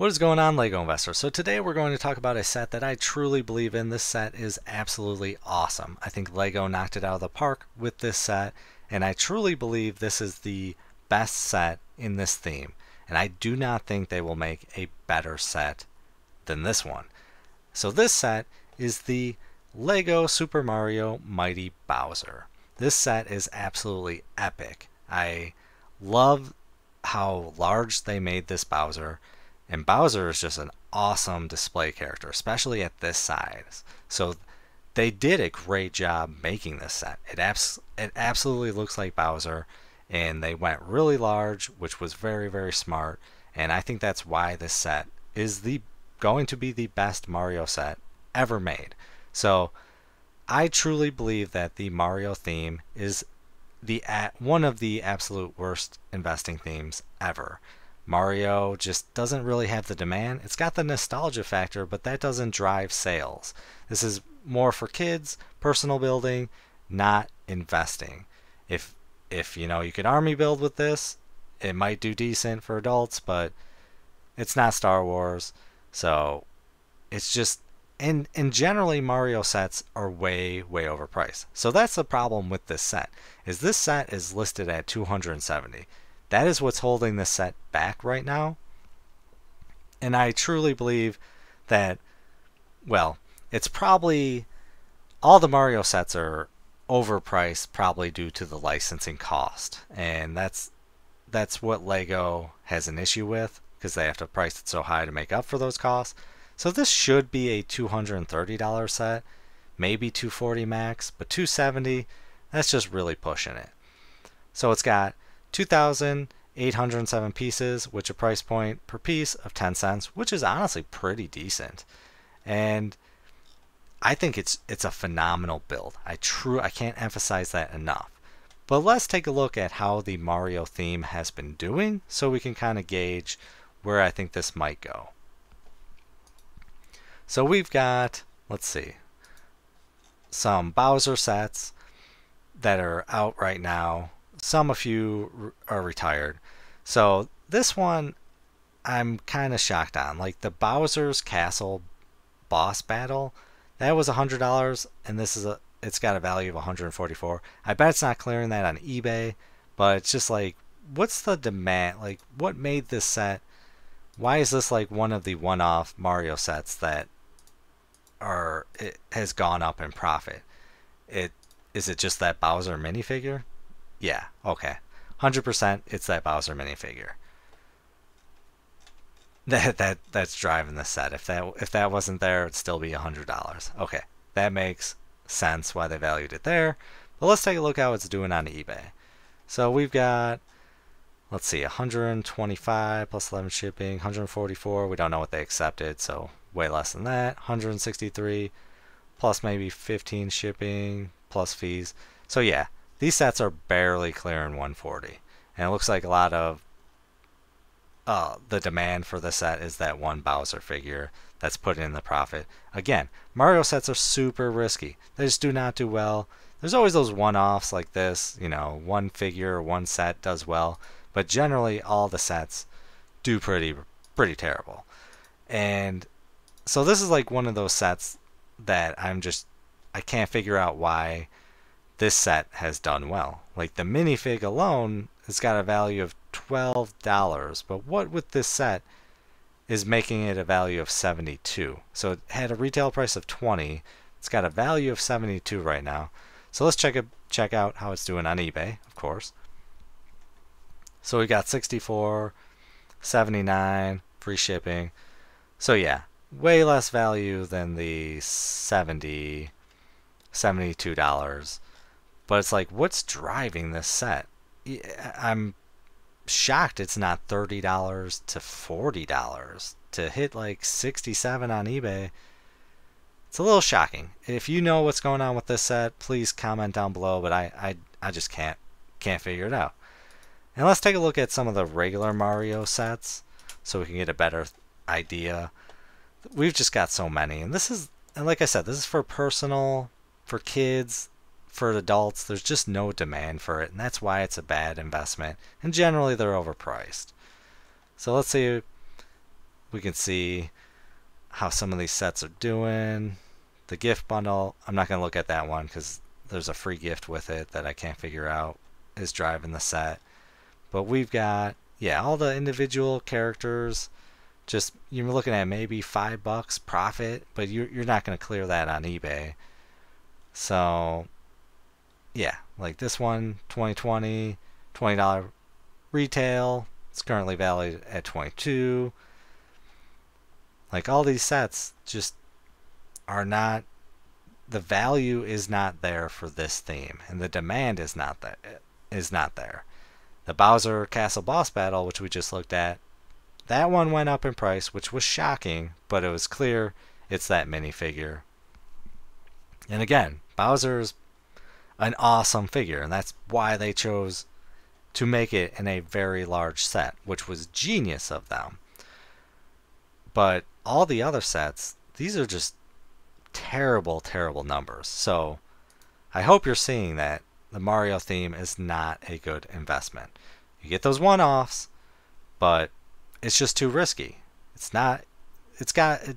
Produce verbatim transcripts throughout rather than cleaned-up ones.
What is going on, LEGO Investor? So today we're going to talk about a set that I truly believe in. This set is absolutely awesome. I think LEGO knocked it out of the park with this set, and I truly believe this is the best set in this theme. And I do not think they will make a better set than this one. So this set is the LEGO Super Mario Mighty Bowser. This set is absolutely epic. I love how large they made this Bowser. And Bowser is just an awesome display character, especially at this size. So they did a great job making this set. It, abs it absolutely looks like Bowser, and they went really large, which was very, very smart. And I think that's why this set is the going to be the best Mario set ever made. So I truly believe that the Mario theme is the at one of the absolute worst investing themes ever. Mario just doesn't really have the demand. It's got the nostalgia factor, but that doesn't drive sales. This is more for kids, personal building, not investing. If if you know, you could army build with this, it might do decent for adults, but it's not Star Wars. So it's just and and generally Mario sets are way way overpriced. So that's the problem with this set. Is this set is listed at two hundred seventy dollars. That is what's holding this set back right now. And I truly believe that, well, it's probably, all the Mario sets are overpriced probably due to the licensing cost. And that's that's what LEGO has an issue with, because they have to price it so high to make up for those costs. So this should be a two hundred thirty dollar set, maybe two hundred forty dollars max, but two hundred seventy dollars, that's just really pushing it. So it's got two thousand eight hundred seven pieces, which a price point per piece of ten cents, which is honestly pretty decent. And I think it's it's a phenomenal build. I true I can't emphasize that enough. But let's take a look at how the Mario theme has been doing so we can kind of gauge where I think this might go. So we've got, let's see, some Bowser sets that are out right now. Some of you are retired. So this one I'm kind of shocked on. Like the Bowser's Castle Boss Battle, that was one hundred dollars, and this is a it's got a value of one hundred forty-four dollars. I bet it's not clearing that on eBay, but it's just like, what's the demand? Like, what made this set? Why is this like one of the one-off Mario sets that are it has gone up in profit? It is it just that Bowser minifigure? Yeah, okay. one hundred percent it's that Bowser minifigure. That that that's driving the set. If that if that wasn't there, it'd still be one hundred dollars. Okay. That makes sense why they valued it there. But let's take a look how it's doing on eBay. So we've got, let's see, one hundred twenty-five plus eleven shipping, one hundred forty-four, we don't know what they accepted, so way less than that. one hundred sixty-three plus maybe fifteen shipping plus fees. So yeah, these sets are barely clearing one hundred forty dollars, and it looks like a lot of uh, the demand for the set is that one Bowser figure that's put in the profit. Again, Mario sets are super risky. They just do not do well. There's always those one-offs like this, you know, one figure or one set does well, but generally all the sets do pretty, pretty terrible. And so this is like one of those sets that I'm just, I can't figure out why this set has done well. Like the minifig alone has got a value of twelve dollars, but what with this set is making it a value of seventy-two dollars. So it had a retail price of twenty dollars. It's got a value of seventy-two dollars right now. So let's check it, check out how it's doing on eBay, of course. So we got sixty-four dollars, seventy-nine dollars, free shipping. So yeah, way less value than the seventy dollars, seventy-two dollars. But it's like, what's driving this set? I'm shocked it's not thirty dollars to forty dollars. To hit like sixty-seven dollars on eBay, it's a little shocking. If you know what's going on with this set, please comment down below, but I, I, I just can't, can't figure it out. And let's take a look at some of the regular Mario sets so we can get a better idea. We've just got so many. And this is, and like I said, this is for personal, for kids, for adults. There's just no demand for it, and that's why it's a bad investment, and generally they're overpriced. So let's see, we can see how some of these sets are doing. The gift bundle, I'm not going to look at that one because there's a free gift with it that I can't figure out is driving the set. But we've got, yeah, all the individual characters. Just, you're looking at maybe five bucks profit, but you're, you're not going to clear that on eBay. So, yeah, like this one, twenty twenty, twenty dollars retail. It's currently valued at twenty-two dollars. Like, all these sets just are not, the value is not there for this theme, and the demand is not that is not there. The Bowser Castle Boss Battle, which we just looked at, that one went up in price, which was shocking, but it was clear it's that minifigure. And again, Bowser's an awesome figure, and that's why they chose to make it in a very large set, which was genius of them. But all the other sets, these are just terrible, terrible numbers. So I hope you're seeing that the Mario theme is not a good investment. You get those one-offs, but it's just too risky. It's not, it's got, it,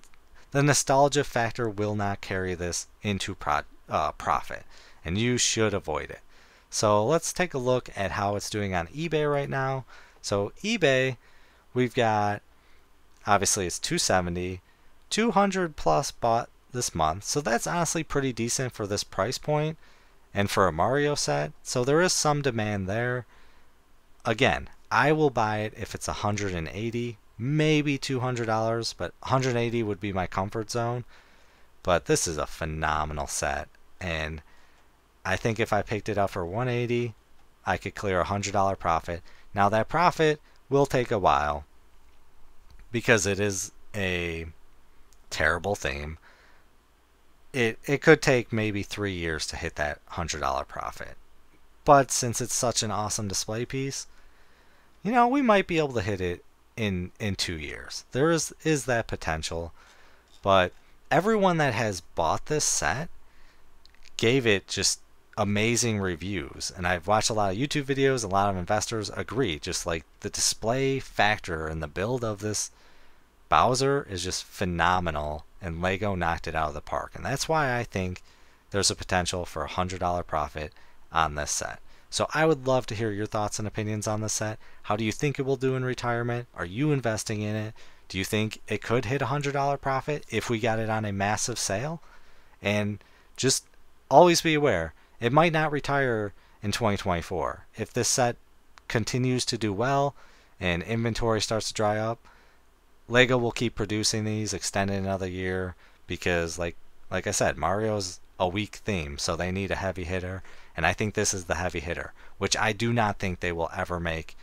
the nostalgia factor will not carry this into pro, uh, profit, and you should avoid it. So let's take a look at how it's doing on eBay right now. So eBay, we've got, obviously it's two seventy, two hundred plus bought this month. So that's honestly pretty decent for this price point and for a Mario set. So there is some demand there. Again, I will buy it if it's one hundred eighty, maybe two hundred dollars, but one hundred eighty would be my comfort zone. But this is a phenomenal set, and I think if I picked it up for one hundred eighty, I could clear a one hundred dollar profit. Now that profit will take a while, because it is a terrible theme. It, it could take maybe three years to hit that one hundred dollar profit. But since it's such an awesome display piece, you know, we might be able to hit it in, in two years. There is, is that potential. But everyone that has bought this set gave it just amazing reviews. And I've watched a lot of YouTube videos, a lot of investors agree. Just like the display factor and the build of this Bowser is just phenomenal, and LEGO knocked it out of the park. And that's why I think there's a potential for a one hundred dollar profit on this set. So I would love to hear your thoughts and opinions on this set. How do you think it will do in retirement? Are you investing in it? Do you think it could hit a one hundred dollar profit if we got it on a massive sale? And just always be aware, it might not retire in twenty twenty-four. If this set continues to do well and inventory starts to dry up, LEGO will keep producing these, extend it another year, because like like I said, Mario's a weak theme, so they need a heavy hitter, and I think this is the heavy hitter, which I do not think they will ever make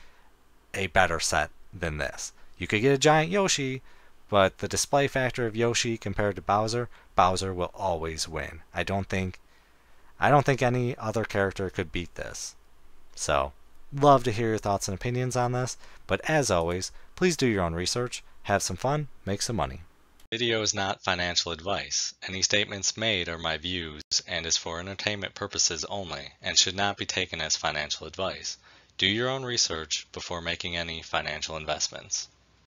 a better set than this. You could get a giant Yoshi, but the display factor of Yoshi compared to Bowser, Bowser will always win. I don't think I don't think any other character could beat this. So, love to hear your thoughts and opinions on this, but as always, please do your own research. Have some fun, make some money. Video is not financial advice. Any statements made are my views and is for entertainment purposes only and should not be taken as financial advice. Do your own research before making any financial investments.